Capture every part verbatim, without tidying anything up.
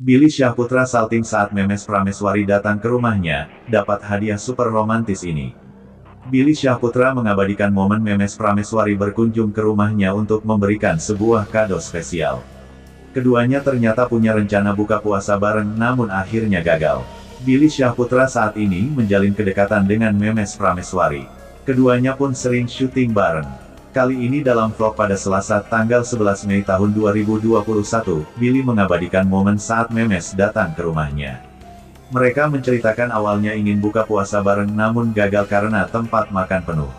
Billy Syahputra salting saat Memes Prameswari datang ke rumahnya, dapat hadiah super romantis ini. Billy Syahputra mengabadikan momen Memes Prameswari berkunjung ke rumahnya untuk memberikan sebuah kado spesial. Keduanya ternyata punya rencana buka puasa bareng namun akhirnya gagal. Billy Syahputra saat ini menjalin kedekatan dengan Memes Prameswari. Keduanya pun sering syuting bareng. Kali ini dalam vlog pada Selasa tanggal sebelas Mei tahun dua ribu dua puluh satu, Billy mengabadikan momen saat Memes datang ke rumahnya. Mereka menceritakan awalnya ingin buka puasa bareng namun gagal karena tempat makan penuh.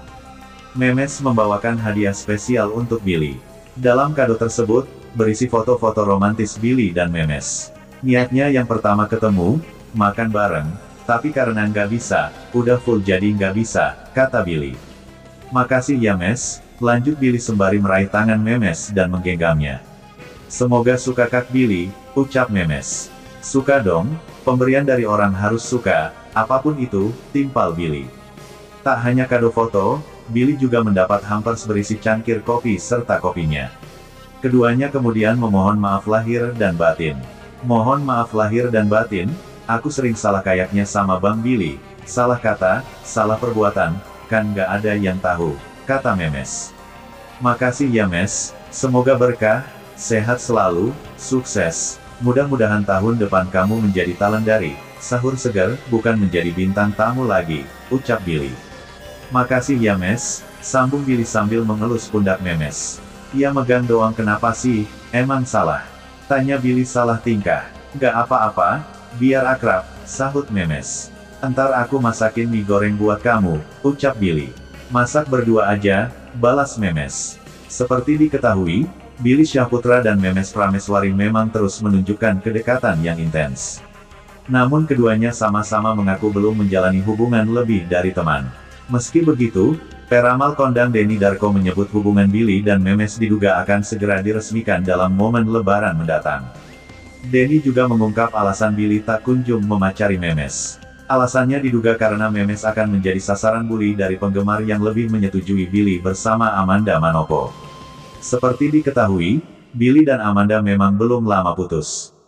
Memes membawakan hadiah spesial untuk Billy. Dalam kado tersebut, berisi foto-foto romantis Billy dan Memes. Niatnya yang pertama ketemu, makan bareng, tapi karena nggak bisa, udah full jadi nggak bisa, kata Billy. Makasih ya Mes. Lanjut Billy sembari meraih tangan Memes dan menggenggamnya. Semoga suka Kak Billy, ucap Memes. Suka dong, pemberian dari orang harus suka, apapun itu, timpal Billy. Tak hanya kado foto, Billy juga mendapat hampers berisi cangkir kopi serta kopinya. Keduanya kemudian memohon maaf lahir dan batin. Mohon maaf lahir dan batin, aku sering salah kayaknya sama Bang Billy, salah kata, salah perbuatan, kan gak ada yang tahu, kata Memes. Makasih ya Mes, semoga berkah, sehat selalu, sukses, mudah-mudahan tahun depan kamu menjadi talendari, sahur segar, bukan menjadi bintang tamu lagi, ucap Billy. Makasih ya Mes, sambung Billy sambil mengelus pundak Memes. Ia megang doang kenapa sih, emang salah? Tanya Billy salah tingkah. Gak apa-apa, biar akrab, sahut Memes. Entar aku masakin mie goreng buat kamu, ucap Billy. Masak berdua aja, balas Memes. Seperti diketahui, Billy Syahputra dan Memes Prameswari memang terus menunjukkan kedekatan yang intens. Namun keduanya sama-sama mengaku belum menjalani hubungan lebih dari teman. Meski begitu, peramal kondang Denny Darko menyebut hubungan Billy dan Memes diduga akan segera diresmikan dalam momen Lebaran mendatang. Denny juga mengungkap alasan Billy tak kunjung memacari Memes. Alasannya diduga karena Memes akan menjadi sasaran bully dari penggemar yang lebih menyetujui Billy bersama Amanda Manopo. Seperti diketahui, Billy dan Amanda memang belum lama putus.